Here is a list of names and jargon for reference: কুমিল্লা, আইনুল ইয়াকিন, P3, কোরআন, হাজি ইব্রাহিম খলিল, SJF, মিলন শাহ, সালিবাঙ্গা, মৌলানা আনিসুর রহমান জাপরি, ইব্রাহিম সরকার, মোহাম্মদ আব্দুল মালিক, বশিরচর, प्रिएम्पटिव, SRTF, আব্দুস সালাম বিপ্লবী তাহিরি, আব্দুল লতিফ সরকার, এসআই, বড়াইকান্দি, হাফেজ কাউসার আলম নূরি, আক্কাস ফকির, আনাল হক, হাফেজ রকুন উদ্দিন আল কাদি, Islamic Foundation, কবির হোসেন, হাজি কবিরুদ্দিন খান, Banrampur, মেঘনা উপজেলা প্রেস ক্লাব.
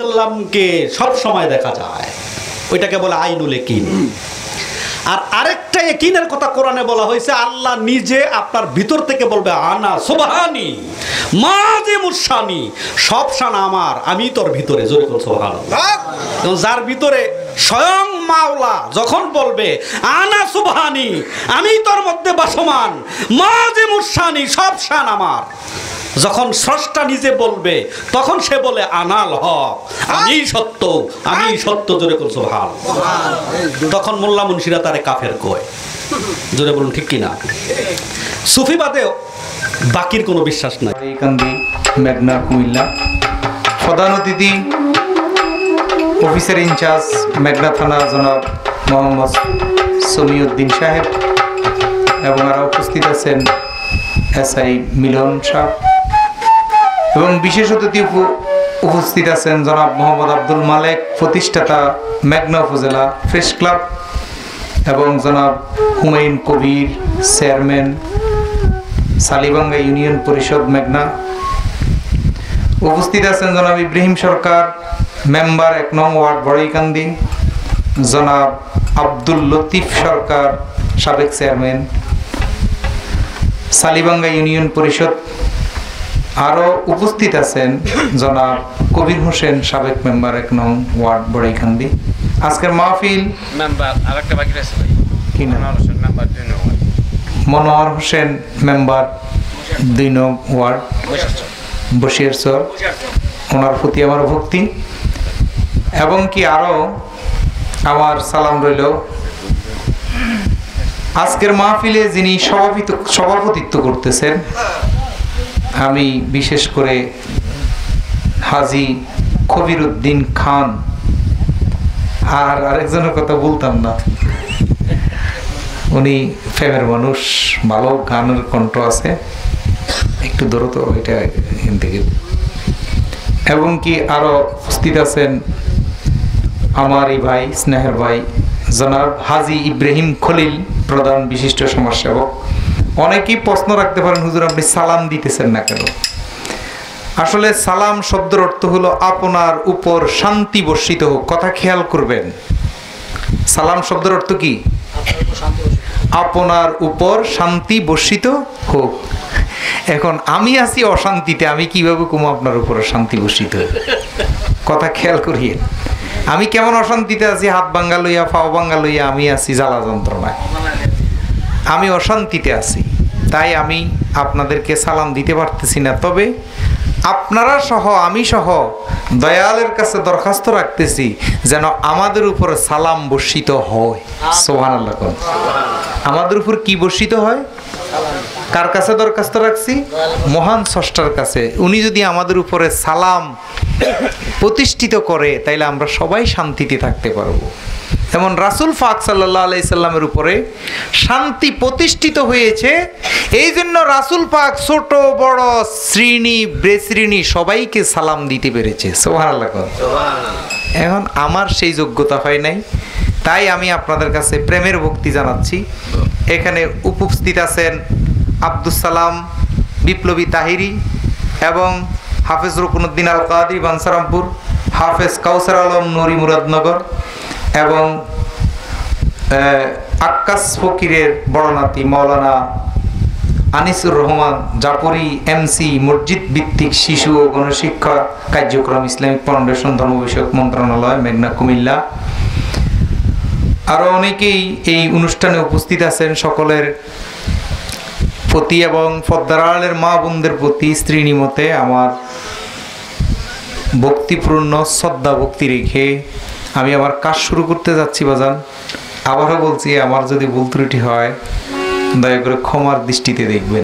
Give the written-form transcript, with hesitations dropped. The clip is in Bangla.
সাল্লামকে সব সময় দেখা যায়, ওইটাকে বলে আইনুল ইয়াকিন। আর আরেকটা ইয়াকিনের কথা কোরআনে বলা হয়েছে, আল্লাহ নিজে আপনার ভিতর থেকে বলবে আনা সুবহানি মাযিমুশানি, সব শান আমার, আমি তোর ভিতরে। জোরে বল সুবহানাল্লাহ। তো যার ভিতরে স্বয়ং মাওলা যখন বলবে আনা সুবহানি, আমি তোর মধ্যে বাসমান, মাযিমুশানি, সব শান আমার, যখন স্রষ্টা নিজে বলবে তখন সে বলে আনাল হক, আমি সত্য, আমি সত্য। জোরে বল সুবহানাল্লাহ। তখন মোল্লা মুন্সিরা তারে কাফের কয়। জোরে বলুন ঠিক কিনা? সুফিবাদেও বাকির কোনো বিশ্বাস নাই। কান্দি মেঘনা কুমিল্লা প্রধান অতিথি অফিসার ইনচার্জ মেঘনা থানা জনাব মোহাম্মদ সুমিউদ্দিন সাহেব এবং আরও উপস্থিত আছেন এসআই মিলন শাহ এবং বিশেষ অতিথি উপস্থিত আছেন জনাব মোহাম্মদ আব্দুল মালিক প্রতিষ্ঠাতা মেঘনা উপজেলা প্রেস ক্লাব এবং জনাব হুমায়ুন কবির চেয়ারম্যান সালিবাঙ্গা ইউনিয়ন পরিষদ মেঘনা। উপস্থিত আছেন জনাব ইব্রাহিম সরকার মেম্বার ১ নং ওয়ার্ড বড়াইকান্দি, জনাব আব্দুল লতিফ সরকার সাবেক চেয়ারম্যান সালিবাঙ্গা ইউনিয়ন পরিষদ। আরও উপস্থিত আছেন জনাব কবির হোসেন সাবেক মেম্বার 1 নং ওয়ার্ড বড়াইকান্দি। আজকের মাহফিল মেম্বার আরেকটা বাকি আছে ভাই, কি নাম? মেম্বার 2 নং ওয়ার্ড মনোহর হোসেন মেম্বার 2 নং ওয়ার্ড বশিরচর, ওনার প্রতি আমার ভক্তি এবং কি আরও আমার সালাম রইল। আজকের মাহফিলে যিনি সভাপতিত্ব করতেছেন আমি বিশেষ করে হাজি কবিরুদ্দিন খান, আর আরেকজনের কথা বলতাম না, উনি ফেমের মানুষ, ভালো গানের কণ্ঠ আছে, একটু দূরত এটা এখান থেকে। এবং কি আরও উপস্থিত আছেন আমার এই ভাই, স্নেহের ভাই জনাব হাজি ইব্রাহিম খলিল প্রধান বিশিষ্ট সমাজসেবক। অনেকেই প্রশ্ন রাখতে পারেন, হুজুর আপনি সালাম দিতেছেন না কেন? আসলে সালাম শব্দের অর্থ হলো আপনার উপর শান্তি বর্ষিত হোক। কথা খেয়াল করবেন, সালাম শব্দের অর্থ কি? আপনার উপর শান্তি বর্ষিত হোক। এখন আমি আছি অশান্তিতে, আমি কিভাবে কমো আপনার উপর শান্তি বর্ষিত হোক? কথা খেয়াল করিয়ে, আমি কেমন অশান্তিতে আছি, হাত ভাঙ্গা লইয়া পাও ভাঙ্গা লইয়া আমি আছি জ্বালা যন্ত্রণায়, আমি অশান্তিতে আছি, তাই আমি আপনাদেরকে সালাম দিতে পারতেছি না। তবে আপনারা সহ আমি সহ দয়ালের কাছে দরখাস্ত রাখতেছি যেন আমাদের উপর সালাম বর্ষিত হয়। সুবহানাল্লাহ। আমাদের উপর কি বর্ষিত হয়? কার কাছে দরখাস্ত রাখছি? মহান স্রষ্টার কাছে। উনি যদি আমাদের উপরে সালাম প্রতিষ্ঠিত করে তাইলে আমরা সবাই শান্তিতে থাকতে পারবো। যেমন রাসুল পাক সাল্লাল্লাহু আলাইহি সাল্লামের উপরে শান্তি প্রতিষ্ঠিত হয়েছে, এই জন্য রাসুল পাক ছোট বড় শ্রেণী বেশ্রেণী সবাইকে সালাম দিতে পেরেছে। সুবহানাল্লাহ। এখন আমার সেই যোগ্যতা হয় নাই, তাই আমি আপনাদের কাছে প্রেমের ভক্তি জানাচ্ছি। এখানে উপস্থিত আছেন আব্দুস সালাম বিপ্লবী তাহিরি এবং হাফেজ রকুন উদ্দিন আল কাদি বানরামপুর, হাফেজ কাউসার আলম নূরি মুরাদনগর এবং আক্কাস ফকিরের বড়নাতি মৌলানা আনিসুর রহমান জাপরি এমসি, মসজিদ ভিত্তিক শিশু ও গণশিক্ষা কার্যক্রম ইসলামিক ফাউন্ডেশন ধর্ম বিষয়ক মন্ত্রণালয় মেঘনা কুমিল্লা। আরও অনেকেই এই অনুষ্ঠানে উপস্থিত আছেন। সকলের প্রতি এবং পদ্মারালের মা বোনদের প্রতি শ্রীনিমতে আমার ভক্তিপূর্ণ শ্রদ্ধা ভক্তি রেখে আমি আমার কাজ শুরু করতে যাচ্ছি। বাজান আবারও বলছি, আমার যদি ভুল ত্রুটি হয় দয়া করে ক্ষমার দৃষ্টিতে দেখবেন।